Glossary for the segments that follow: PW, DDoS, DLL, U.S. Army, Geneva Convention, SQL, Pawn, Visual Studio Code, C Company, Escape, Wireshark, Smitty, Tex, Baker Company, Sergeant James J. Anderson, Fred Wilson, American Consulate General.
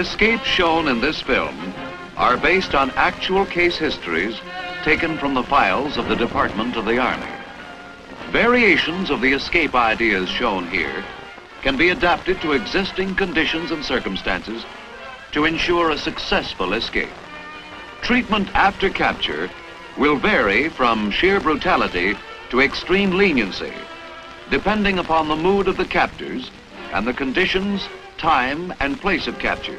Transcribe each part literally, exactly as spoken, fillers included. escapes shown in this film are based on actual case histories taken from the files of the Department of the Army. Variations of the escape ideas shown here can be adapted to existing conditions and circumstances to ensure a successful escape. Treatment after capture will vary from sheer brutality to extreme leniency, depending upon the mood of the captors and the conditions, time, and place of capture.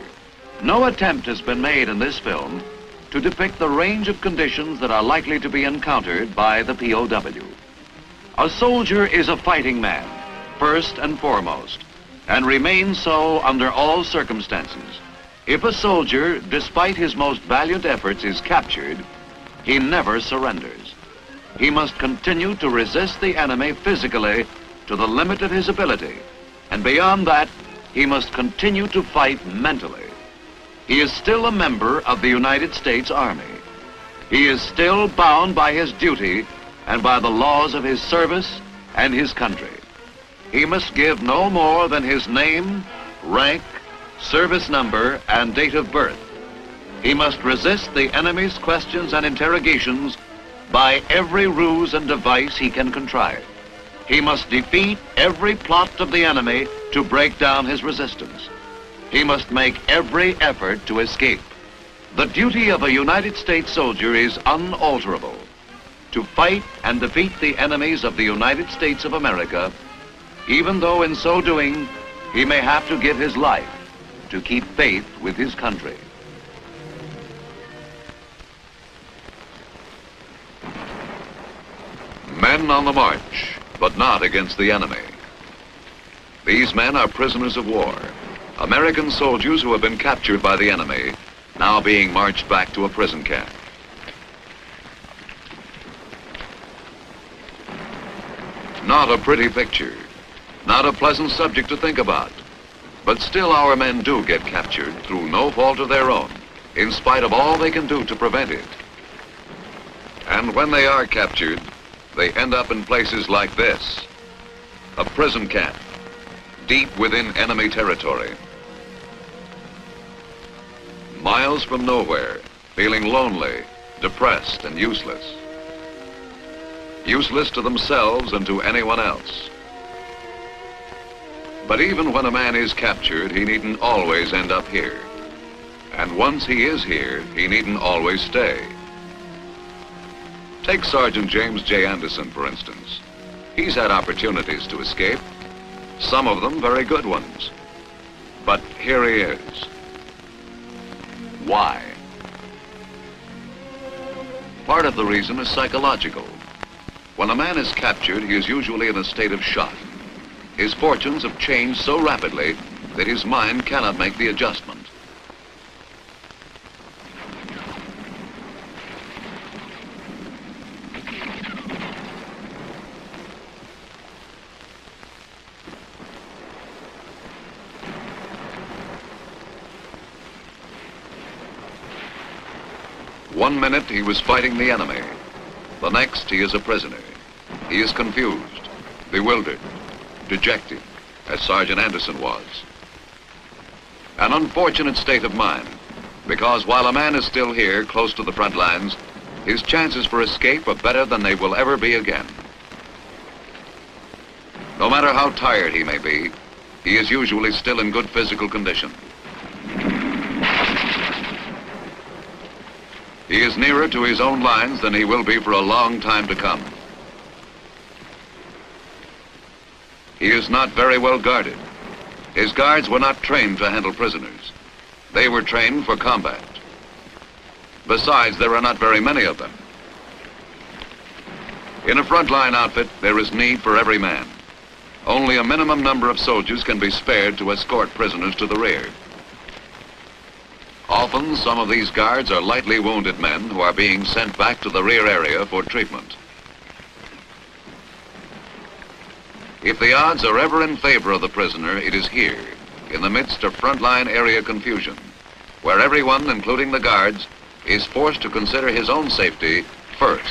No attempt has been made in this film to depict the range of conditions that are likely to be encountered by the P O W. A soldier is a fighting man, first and foremost, and remains so under all circumstances. If a soldier, despite his most valiant efforts, is captured, he never surrenders. He must continue to resist the enemy physically to the limit of his ability, and beyond that, he must continue to fight mentally. He is still a member of the United States Army. He is still bound by his duty and by the laws of his service and his country. He must give no more than his name, rank, service number, and date of birth. He must resist the enemy's questions and interrogations by every ruse and device he can contrive. He must defeat every plot of the enemy to break down his resistance. He must make every effort to escape. The duty of a United States soldier is unalterable: to fight and defeat the enemies of the United States of America, even though in so doing, he may have to give his life to keep faith with his country. Men on the march, but not against the enemy. These men are prisoners of war, American soldiers who have been captured by the enemy, now being marched back to a prison camp. Not a pretty picture, not a pleasant subject to think about, but still our men do get captured through no fault of their own, in spite of all they can do to prevent it. And when they are captured, they end up in places like this, a prison camp, deep within enemy territory. Miles from nowhere, feeling lonely, depressed, and useless. Useless to themselves and to anyone else. But even when a man is captured, he needn't always end up here. And once he is here, he needn't always stay. Take Sergeant James J. Anderson, for instance. He's had opportunities to escape, some of them very good ones. But here he is. Why? Part of the reason is psychological. When a man is captured, he is usually in a state of shock. His fortunes have changed so rapidly that his mind cannot make the adjustment. One minute he was fighting the enemy. The next he is a prisoner. He is confused, bewildered, dejected, as Sergeant Anderson was. An unfortunate state of mind, because while a man is still here, close to the front lines, his chances for escape are better than they will ever be again. No matter how tired he may be, he is usually still in good physical condition. He is nearer to his own lines than he will be for a long time to come. He is not very well guarded. His guards were not trained to handle prisoners. They were trained for combat. Besides, there are not very many of them. In a frontline outfit, there is need for every man. Only a minimum number of soldiers can be spared to escort prisoners to the rear. Often, some of these guards are lightly wounded men who are being sent back to the rear area for treatment. If the odds are ever in favor of the prisoner, it is here, in the midst of frontline area confusion, where everyone, including the guards, is forced to consider his own safety first.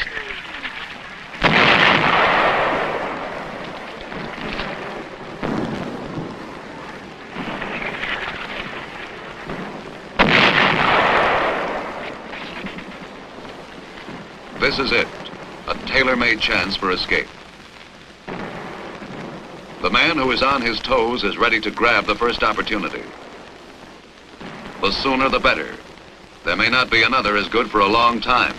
This is it, a tailor-made chance for escape. The man who is on his toes is ready to grab the first opportunity. The sooner the better. There may not be another as good for a long time.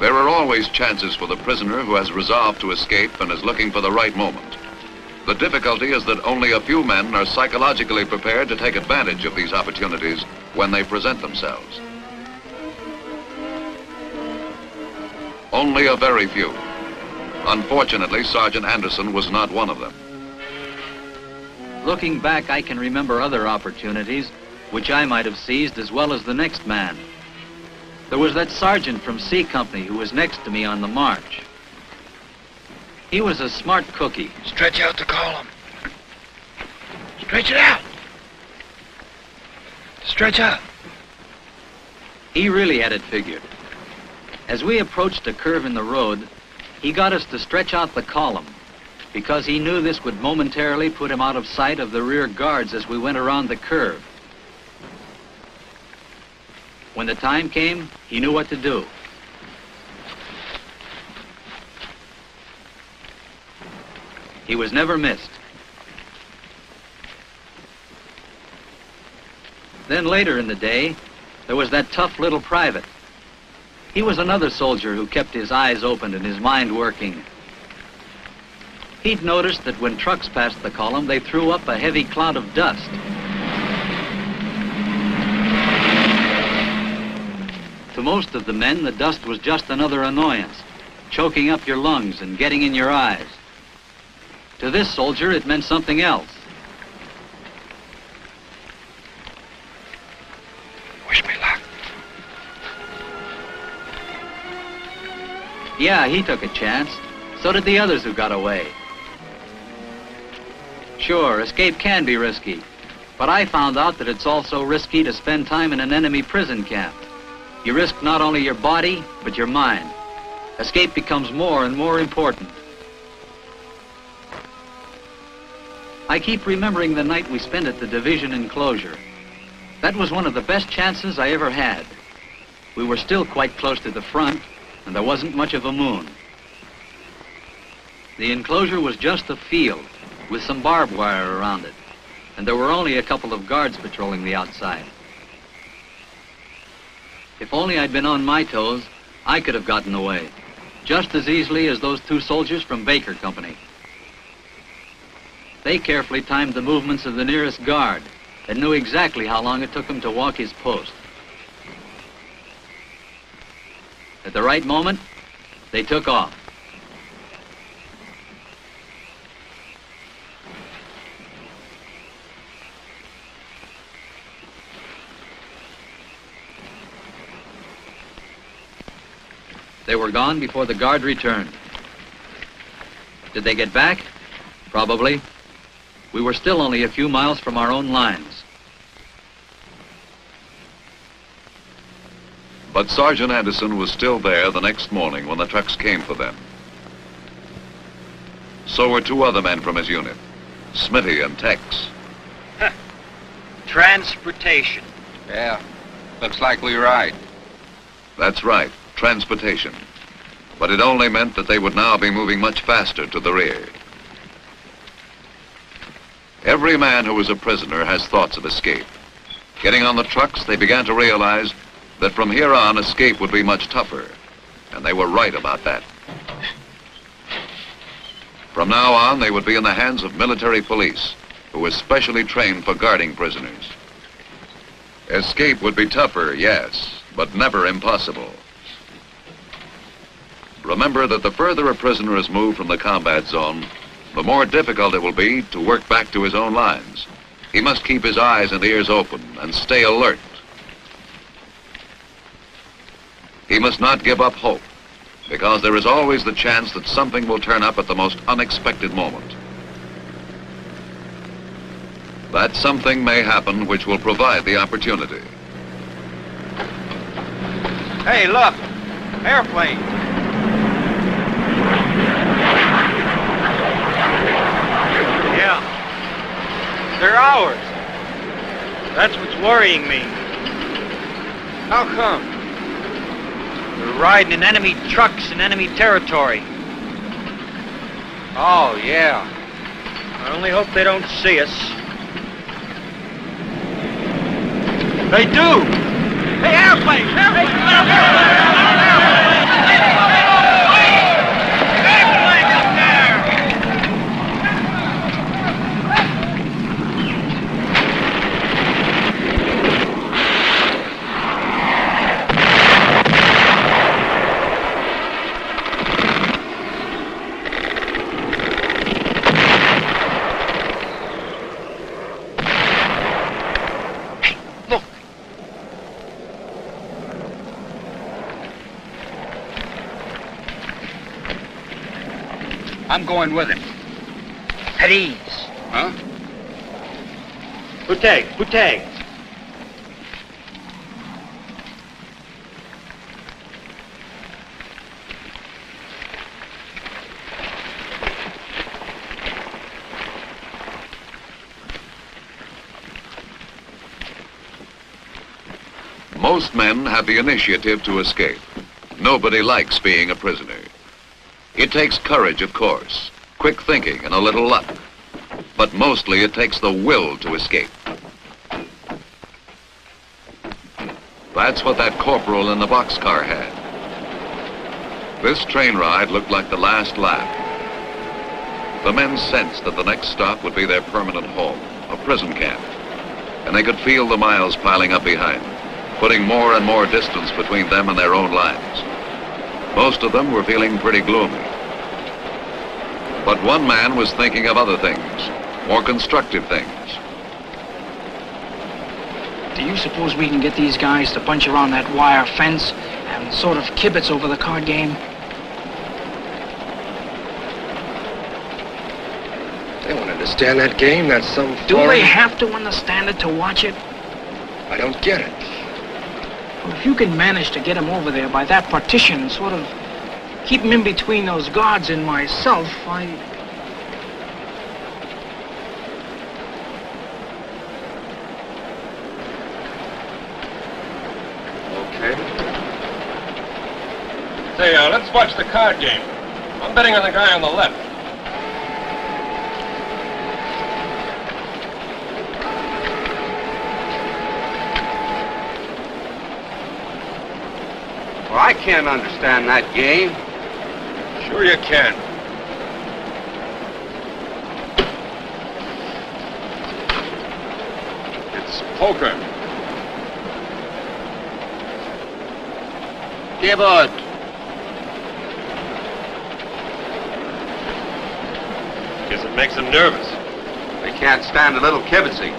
There are always chances for the prisoner who has resolved to escape and is looking for the right moment. The difficulty is that only a few men are psychologically prepared to take advantage of these opportunities when they present themselves. Only a very few. Unfortunately, Sergeant Anderson was not one of them. Looking back, I can remember other opportunities which I might have seized as well as the next man. There was that sergeant from C Company who was next to me on the march. He was a smart cookie. Stretch out the column. Stretch it out. Stretch out. He really had it figured. As we approached a curve in the road, he got us to stretch out the column because he knew this would momentarily put him out of sight of the rear guards as we went around the curve. When the time came, he knew what to do. He was never missed. Then later in the day, there was that tough little private. He was another soldier who kept his eyes open and his mind working. He'd noticed that when trucks passed the column, they threw up a heavy cloud of dust. To most of the men, the dust was just another annoyance, choking up your lungs and getting in your eyes. To this soldier, it meant something else. Wish me luck. Yeah, he took a chance. So did the others who got away. Sure, escape can be risky, but I found out that it's also risky to spend time in an enemy prison camp. You risk not only your body, but your mind. Escape becomes more and more important. I keep remembering the night we spent at the division enclosure. That was one of the best chances I ever had. We were still quite close to the front, and there wasn't much of a moon. The enclosure was just a field with some barbed wire around it, and there were only a couple of guards patrolling the outside. If only I'd been on my toes, I could have gotten away, just as easily as those two soldiers from Baker Company. They carefully timed the movements of the nearest guard and knew exactly how long it took him to walk his post. At the right moment, they took off. They were gone before the guard returned. Did they get back? Probably. We were still only a few miles from our own lines. But Sergeant Anderson was still there the next morning when the trucks came for them. So were two other men from his unit, Smitty and Tex. Huh. Transportation. Yeah, looks like we were right. That's right. Transportation, but it only meant that they would now be moving much faster to the rear. Every man who is a prisoner has thoughts of escape. Getting on the trucks, they began to realize that from here on, escape would be much tougher, and they were right about that. From now on, they would be in the hands of military police, who were specially trained for guarding prisoners. Escape would be tougher, yes, but never impossible. Remember that the further a prisoner is moved from the combat zone, the more difficult it will be to work back to his own lines. He must keep his eyes and ears open and stay alert. He must not give up hope, because there is always the chance that something will turn up at the most unexpected moment. That something may happen which will provide the opportunity. Hey, look! Airplane! They're ours. That's what's worrying me. How come? We're riding in enemy trucks in enemy territory. Oh, yeah. I only hope they don't see us. They do! Hey, airplanes! Airplanes! I'm going with him. At ease. Huh? Bouteg, Bouteg. Most men have the initiative to escape. Nobody likes being a prisoner. It takes courage, of course, quick thinking and a little luck. But mostly it takes the will to escape. That's what that corporal in the boxcar had. This train ride looked like the last lap. The men sensed that the next stop would be their permanent home, a prison camp. And they could feel the miles piling up behind, putting more and more distance between them and their own lives. Most of them were feeling pretty gloomy. But one man was thinking of other things, more constructive things. Do you suppose we can get these guys to bunch around that wire fence and sort of kibitz over the card game? They won't understand that game. That's some foreign... Do they have to understand it to watch it? I don't get it. If you can manage to get him over there by that partition and sort of keep him in between those guards and myself, I... Okay. Say, uh, let's watch the card game. I'm betting on the guy on the left. I can't understand that game. Sure you can. It's poker. Give it. Guess it makes them nervous. They can't stand a little kibitzing.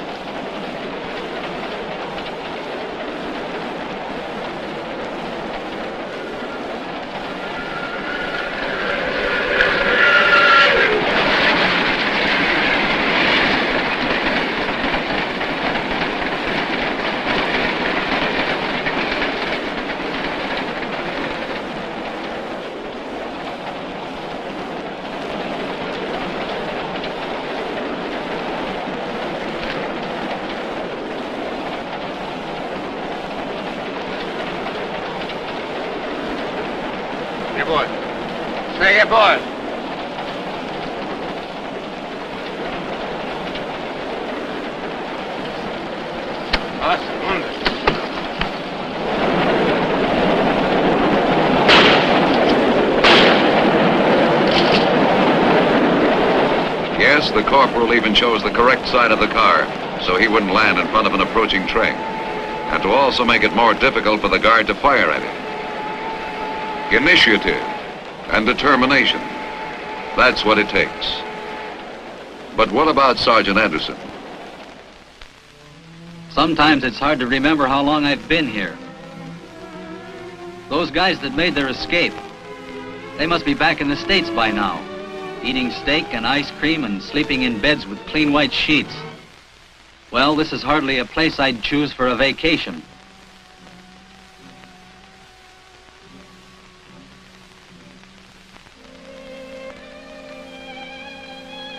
The corporal even chose the correct side of the car so he wouldn't land in front of an approaching train, and to also make it more difficult for the guard to fire at him. Initiative and determination, that's what it takes. But what about Sergeant Anderson? Sometimes it's hard to remember how long I've been here. Those guys that made their escape, they must be back in the States by now, eating steak and ice cream and sleeping in beds with clean white sheets. Well, this is hardly a place I'd choose for a vacation.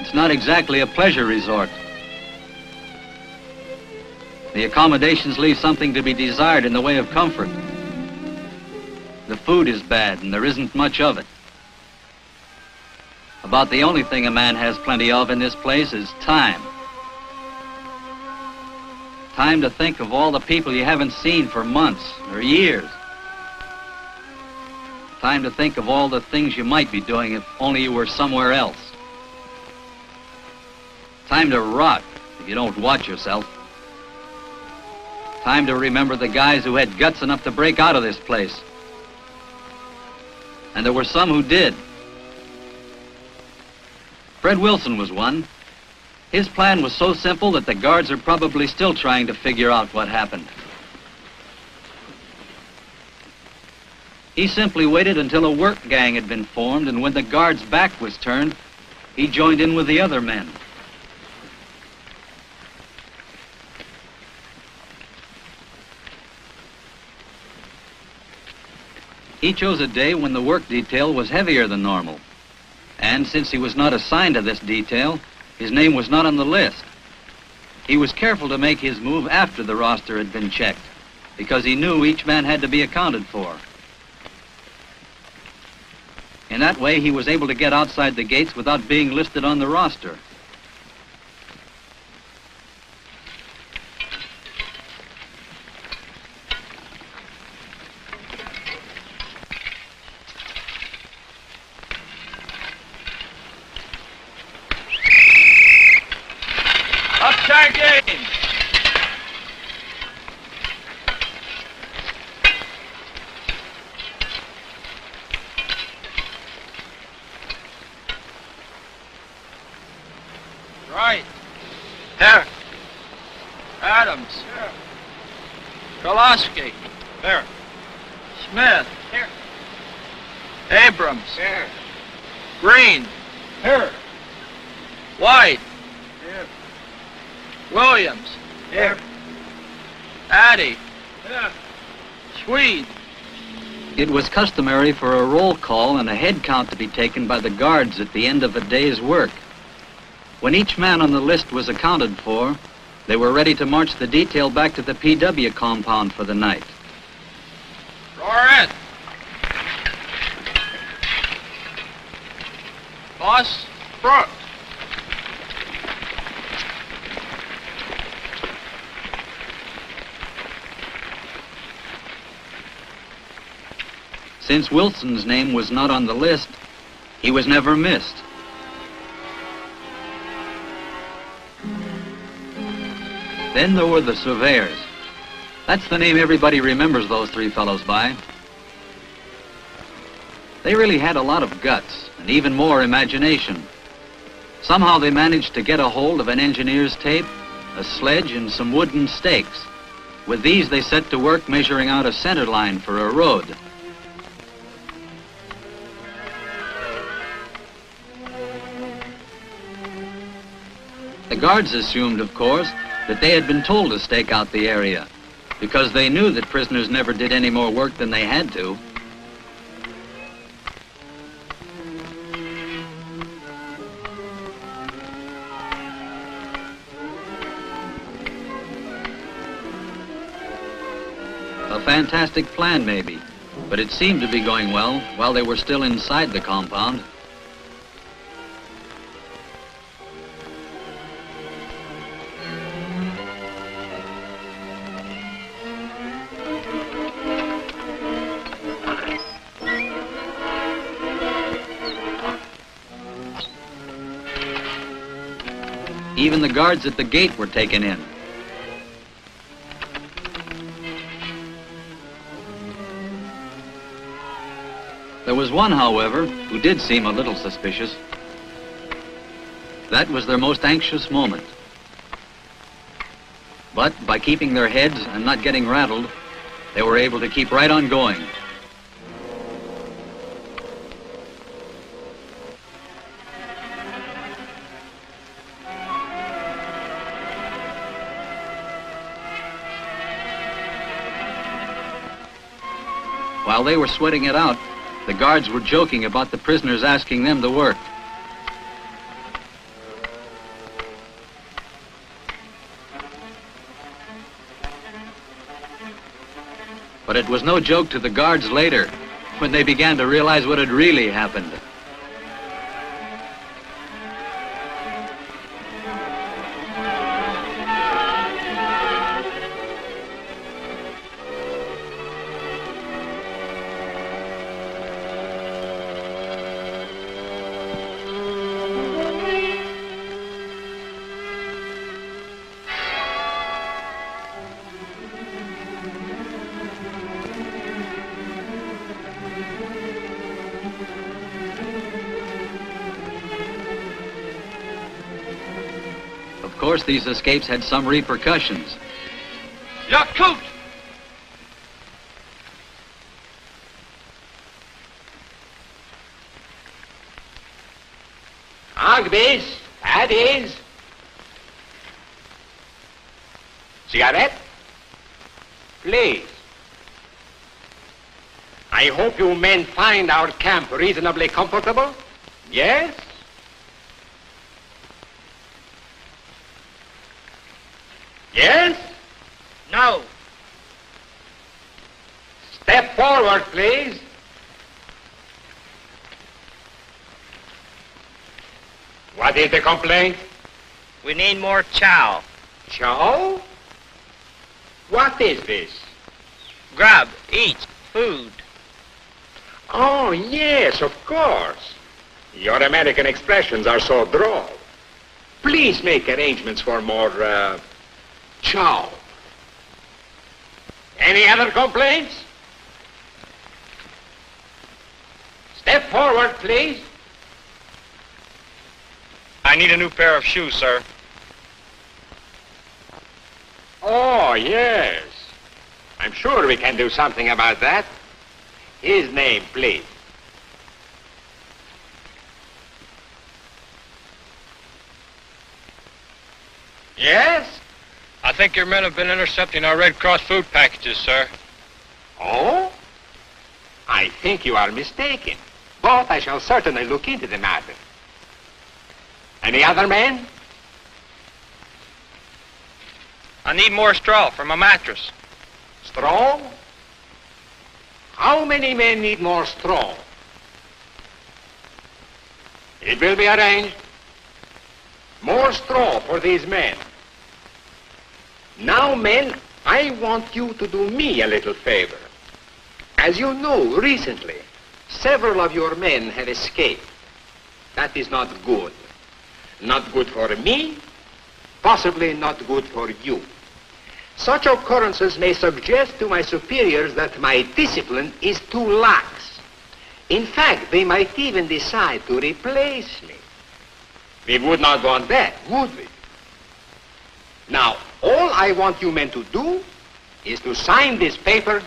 It's not exactly a pleasure resort. The accommodations leave something to be desired in the way of comfort. The food is bad, and there isn't much of it. About the only thing a man has plenty of in this place is time. Time to think of all the people you haven't seen for months or years. Time to think of all the things you might be doing if only you were somewhere else. Time to rot if you don't watch yourself. Time to remember the guys who had guts enough to break out of this place. And there were some who did. Fred Wilson was one. His plan was so simple that the guards are probably still trying to figure out what happened. He simply waited until a work gang had been formed, and when the guard's back was turned, he joined in with the other men. He chose a day when the work detail was heavier than normal. And since he was not assigned to this detail, his name was not on the list. He was careful to make his move after the roster had been checked, because he knew each man had to be accounted for. In that way, he was able to get outside the gates without being listed on the roster. There. Smith. Here. Abrams. Here. Green. Here. White. Here. Williams. Here. Addy. Here. Swede. It was customary for a roll call and a head count to be taken by the guards at the end of a day's work. When each man on the list was accounted for, they were ready to march the detail back to the P W compound for the night. Roar in. Boss, front. Since Wilson's name was not on the list, he was never missed. Then there were the surveyors. That's the name everybody remembers those three fellows by. They really had a lot of guts and even more imagination. Somehow they managed to get a hold of an engineer's tape, a sledge, and some wooden stakes. With these, they set to work measuring out a center line for a road. The guards assumed, of course, that they had been told to stake out the area, because they knew that prisoners never did any more work than they had to. A fantastic plan, maybe, but it seemed to be going well while they were still inside the compound. Even the guards at the gate were taken in. There was one, however, who did seem a little suspicious. That was their most anxious moment. But by keeping their heads and not getting rattled, they were able to keep right on going. While they were sweating it out, the guards were joking about the prisoners asking them to work. But it was no joke to the guards later, when they began to realize what had really happened. Of course, these escapes had some repercussions. Your coat! Agbis, that is. Cigarette? Please. I hope you men find our camp reasonably comfortable. Yes? Yes? No. Step forward, please. What is the complaint? We need more chow. Chow? What is this? Grub, eat, food. Oh, yes, of course. Your American expressions are so droll. Please make arrangements for more, uh... chow. Any other complaints? Step forward, please. I need a new pair of shoes, sir. Oh, yes. I'm sure we can do something about that. His name, please. Yes? I think your men have been intercepting our Red Cross food packages, sir. Oh? I think you are mistaken. But I shall certainly look into the matter. Any other men? I need more straw for my mattress. Straw? How many men need more straw? It will be arranged. More straw for these men. Now, men, I want you to do me a little favor. As you know, recently, several of your men have escaped. That is not good. Not good for me, possibly not good for you. Such occurrences may suggest to my superiors that my discipline is too lax. In fact, they might even decide to replace me. We would not want that, would we? Now, all I want you men to do is to sign this paper,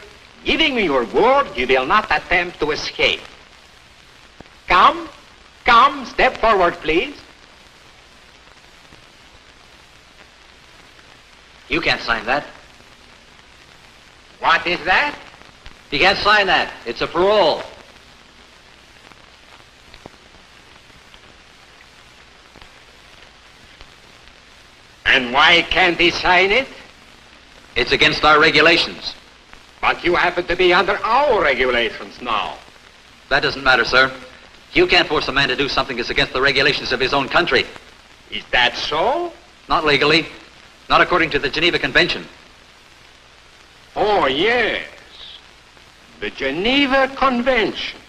giving me your word you will not attempt to escape. Come, come, step forward, please. You can't sign that. What is that? You can't sign that. It's a parole. And why can't he sign it? It's against our regulations. But you happen to be under our regulations now. That doesn't matter, sir. You can't force a man to do something that's against the regulations of his own country. Is that so? Not legally. Not according to the Geneva Convention. Oh, yes. The Geneva Convention.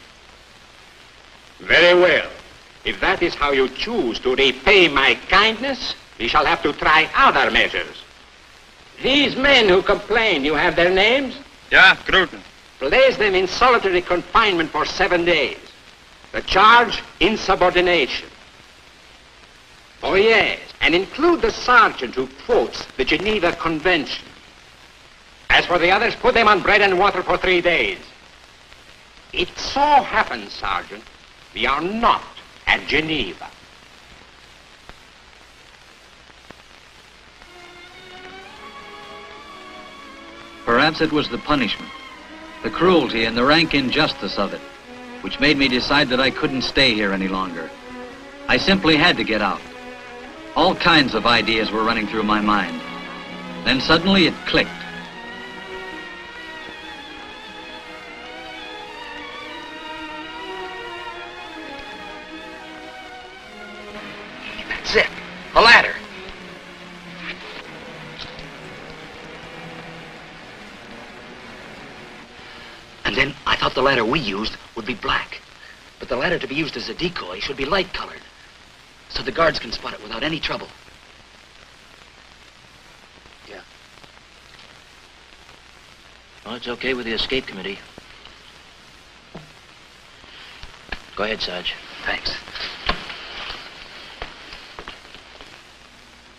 Very well. If that is how you choose to repay my kindness, we shall have to try other measures. These men who complain, you have their names? Yeah, Gruden. Place them in solitary confinement for seven days. The charge, insubordination. Oh, yes, and include the sergeant who quotes the Geneva Convention. As for the others, put them on bread and water for three days. It so happens, Sergeant, we are not at Geneva. Perhaps it was the punishment, the cruelty and the rank injustice of it, which made me decide that I couldn't stay here any longer. I simply had to get out. All kinds of ideas were running through my mind. Then suddenly it clicked. That's it. A ladder. And then I thought the ladder we used would be black. But the ladder to be used as a decoy should be light colored, so the guards can spot it without any trouble. Yeah. Well, it's okay with the escape committee. Go ahead, Sarge. Thanks.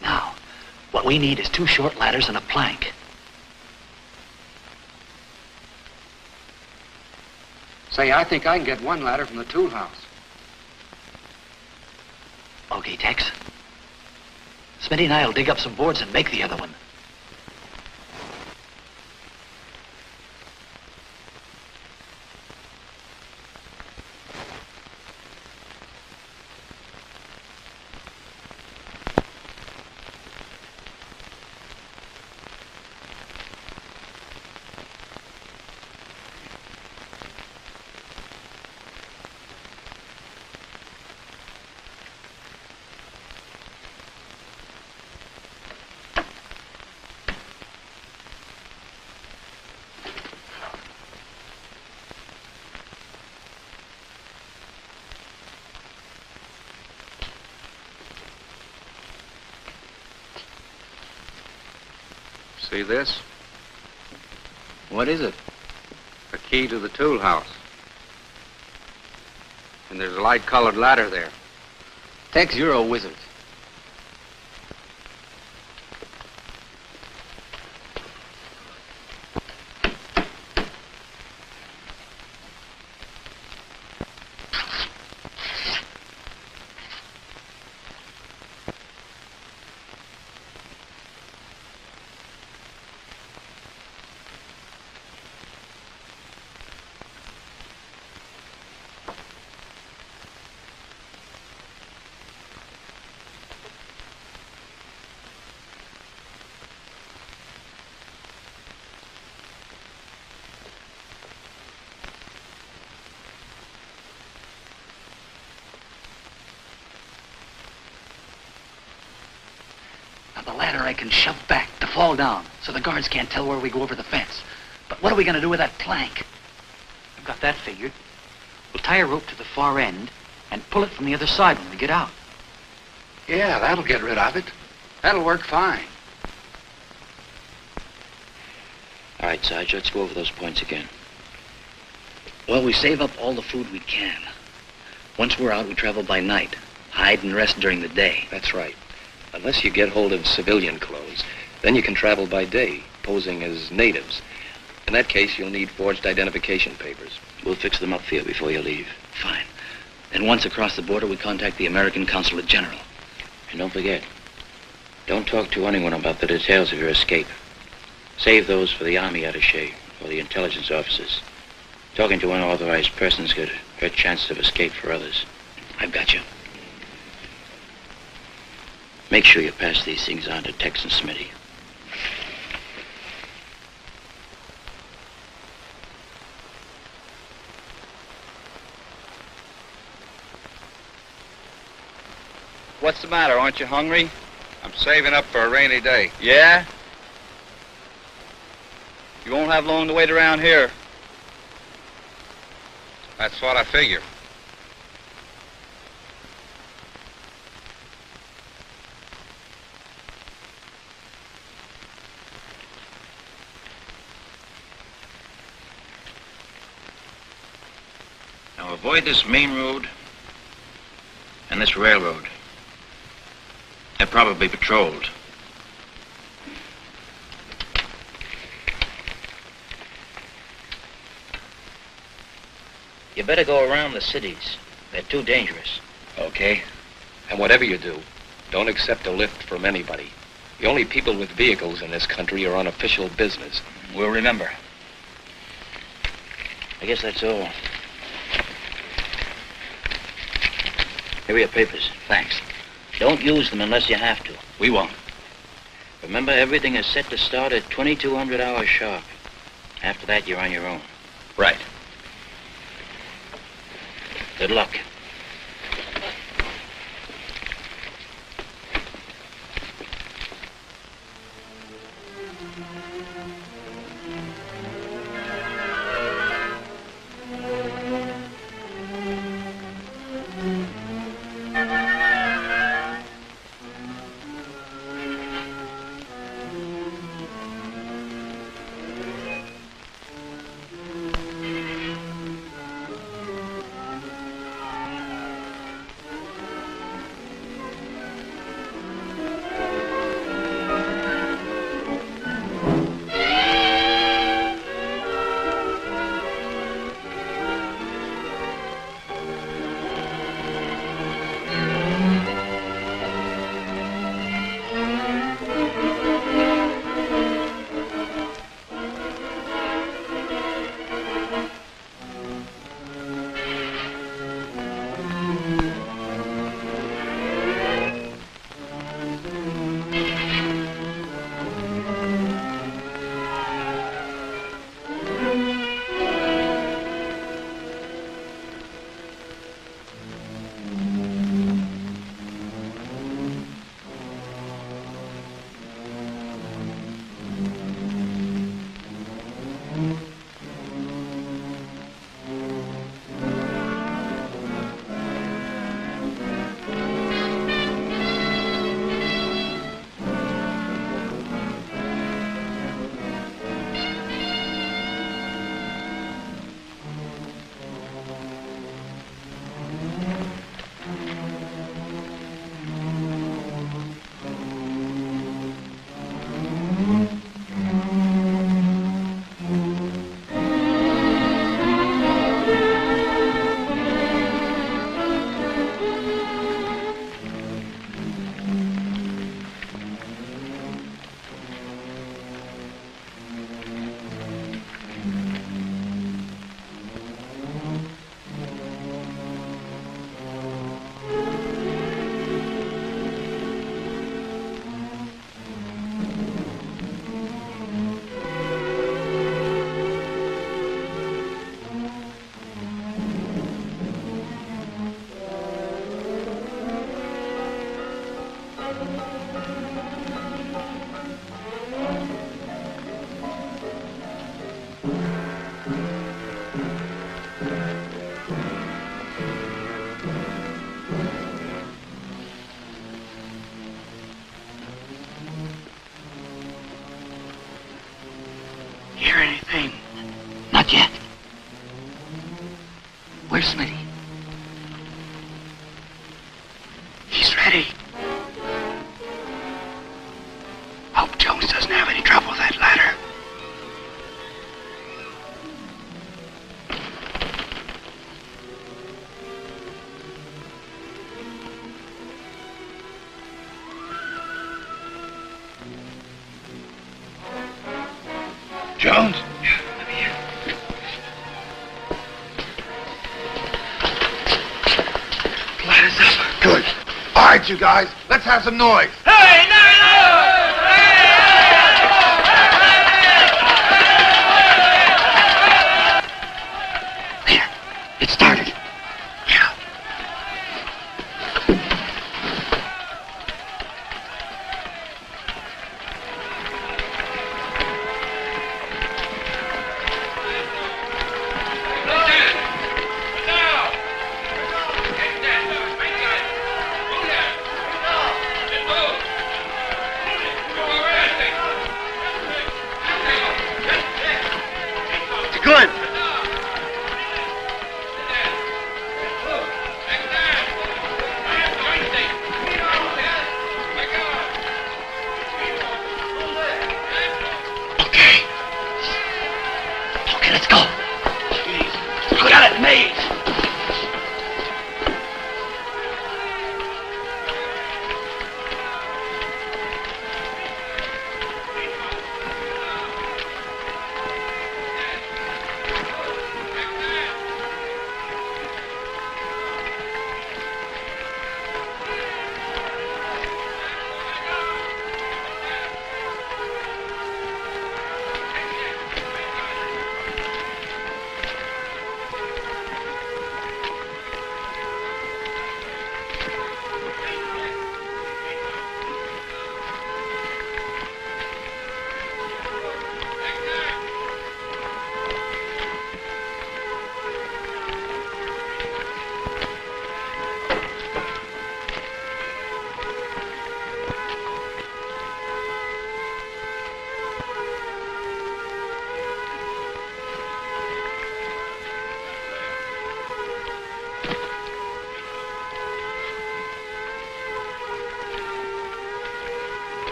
Now, what we need is two short ladders and a plank. Say, I think I can get one ladder from the tool house. Okay, Tex. Smitty and I will dig up some boards and make the other one. See this? What is it? A key to the tool house. And there's a light-colored ladder there. Tex, you're a wizard. The ladder I can shove back to fall down so the guards can't tell where we go over the fence. But what are we going to do with that plank? I've got that figured. We'll tie a rope to the far end and pull it from the other side when we get out. Yeah, that'll get rid of it. That'll work fine. All right, Sarge, let's go over those points again. Well, we save up all the food we can. Once we're out, we travel by night. Hide and rest during the day. That's right. Unless you get hold of civilian clothes, then you can travel by day, posing as natives. In that case, you'll need forged identification papers. We'll fix them up for you before you leave. Fine. And once across the border, we contact the American Consulate General. And don't forget, don't talk to anyone about the details of your escape. Save those for the Army attaché or the intelligence officers. Talking to unauthorized persons could hurt chances of escape for others. I've got you. Make sure you pass these things on to Tex and Smitty. What's the matter? Aren't you hungry? I'm saving up for a rainy day. Yeah? You won't have long to wait around here. That's what I figure. Avoid this main road and this railroad. They're probably patrolled. You better go around the cities. They're too dangerous. Okay. And whatever you do, don't accept a lift from anybody. The only people with vehicles in this country are on official business. We'll remember. I guess that's all. Here are your papers. Thanks. Don't use them unless you have to. We won't. Remember, everything is set to start at twenty-two hundred hours sharp. After that, you're on your own. Right. Good luck. You guys, let's have some noise. Hey, no, no! There, it started. Yeah.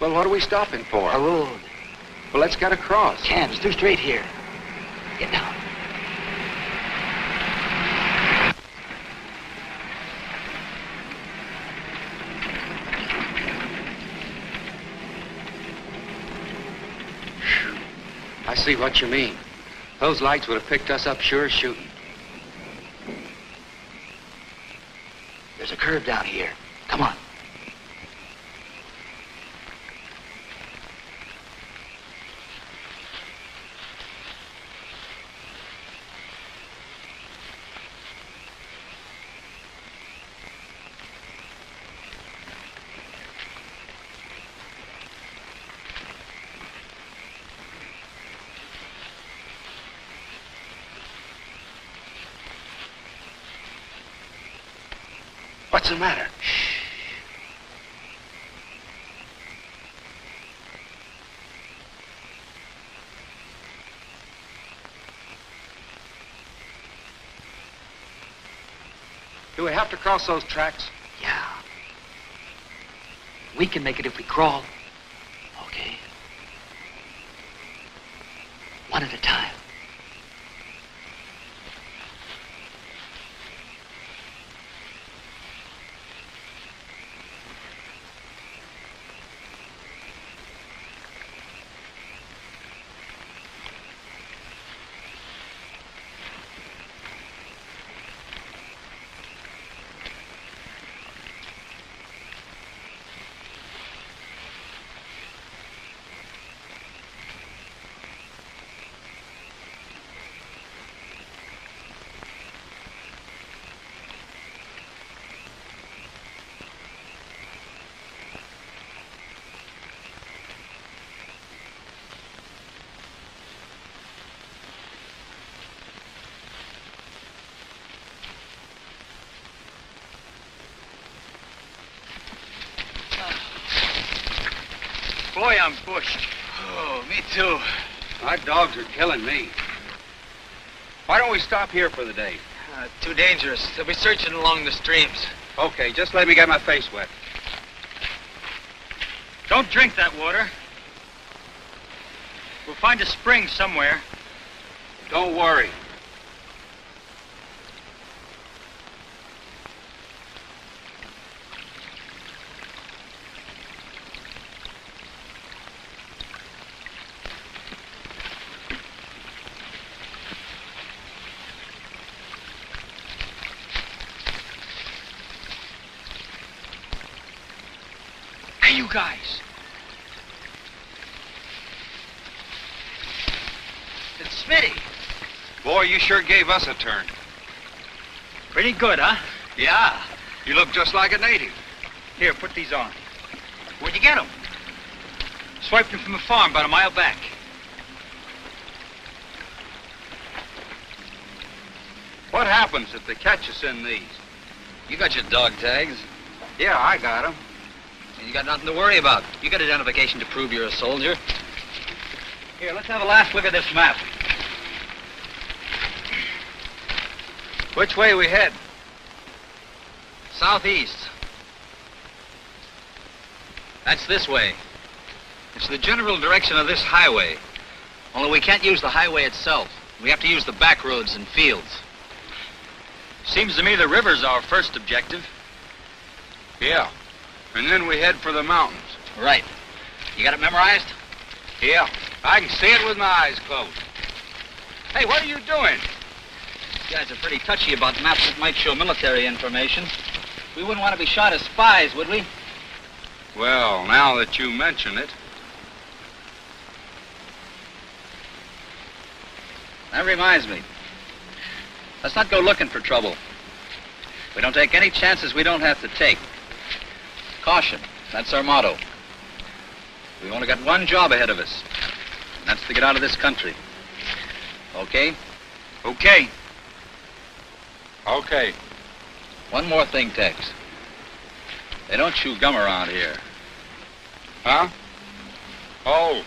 Well, what are we stopping for? A road. Well, let's get across. Can't. It's too straight here. Get down. I see what you mean. Those lights would have picked us up sure as shooting. There's a curve down here. Come on. What's the matter? Shh. Do we have to cross those tracks? Yeah. We can make it if we crawl. Okay. One at a time. Boy, I'm bushed. Oh, me too. Our dogs are killing me. Why don't we stop here for the day? Uh, too dangerous. They'll be searching along the streams. Okay, just let me get my face wet. Don't drink that water. We'll find a spring somewhere. Don't worry. Guys, it's Smitty. Boy, you sure gave us a turn. Pretty good, huh? Yeah. You look just like a native. Here, put these on. Where'd you get them? Swiped them from a farm about a mile back. What happens if they catch us in these? You got your dog tags? Yeah, I got them. You got nothing to worry about. You got identification to prove you're a soldier. Here, let's have a last look at this map. Which way we head? Southeast. That's this way. It's the general direction of this highway. Only we can't use the highway itself. We have to use the back roads and fields. Seems to me the river's our first objective. Yeah. And then we head for the mountains. Right. You got it memorized? Yeah. I can see it with my eyes closed. Hey, what are you doing? These guys are pretty touchy about maps that might show military information. We wouldn't want to be shot as spies, would we? Well, now that you mention it. That reminds me. Let's not go looking for trouble. We don't take any chances we don't have to take. Caution. That's our motto. We've only got one job ahead of us. And that's to get out of this country. Okay? Okay. Okay. One more thing, Tex. They don't chew gum around here. Huh? Oh.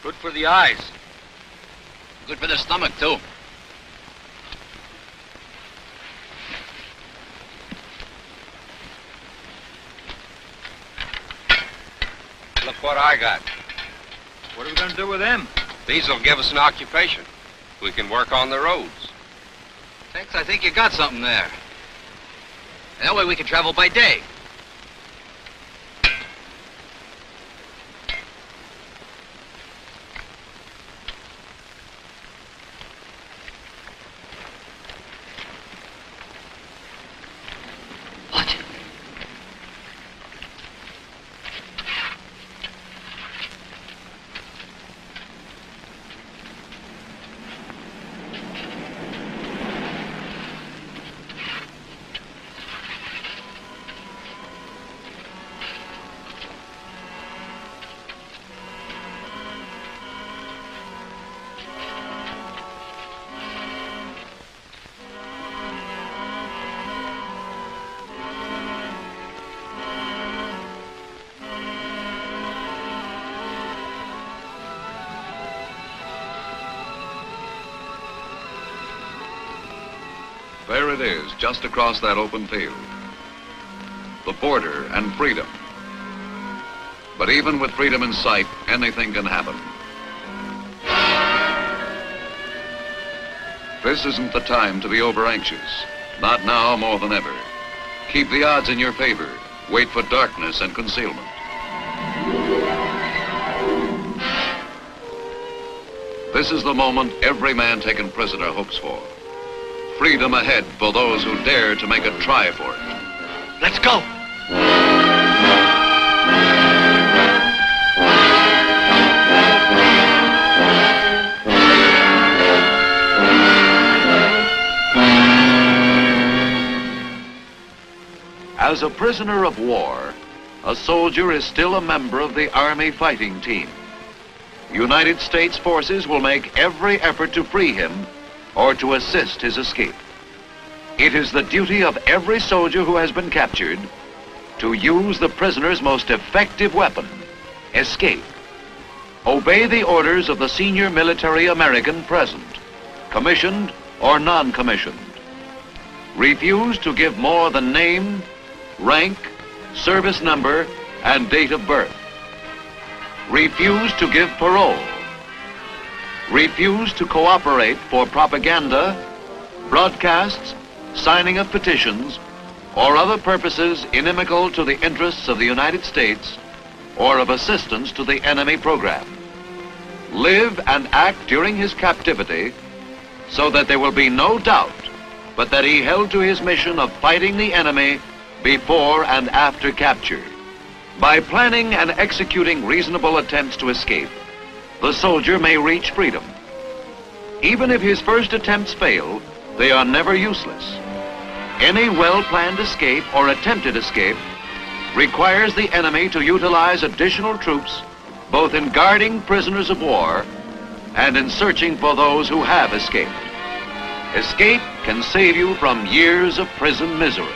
Good for the eyes. Good for the stomach, too. Look what I got. What are we going to do with them? These will give us an occupation. We can work on the roads. Tex, I think you got something there. That way we can travel by day. There it is, just across that open field. The border and freedom. But even with freedom in sight, anything can happen. This isn't the time to be over-anxious. Not now more than ever. Keep the odds in your favor. Wait for darkness and concealment. This is the moment every man taken prisoner hopes for. Freedom ahead for those who dare to make a try for it. Let's go! As a prisoner of war, a soldier is still a member of the Army fighting team. United States forces will make every effort to free him or to assist his escape. It is the duty of every soldier who has been captured to use the prisoner's most effective weapon, escape. Obey the orders of the senior military American present, commissioned or non-commissioned. Refuse to give more than name, rank, service number, and date of birth. Refuse to give parole. Refuse to cooperate for propaganda, broadcasts, signing of petitions, or other purposes inimical to the interests of the United States or of assistance to the enemy program. Live and act during his captivity so that there will be no doubt but that he held to his mission of fighting the enemy before and after capture. By planning and executing reasonable attempts to escape, the soldier may reach freedom. Even if his first attempts fail, they are never useless. Any well-planned escape or attempted escape requires the enemy to utilize additional troops, both in guarding prisoners of war and in searching for those who have escaped. Escape can save you from years of prison misery.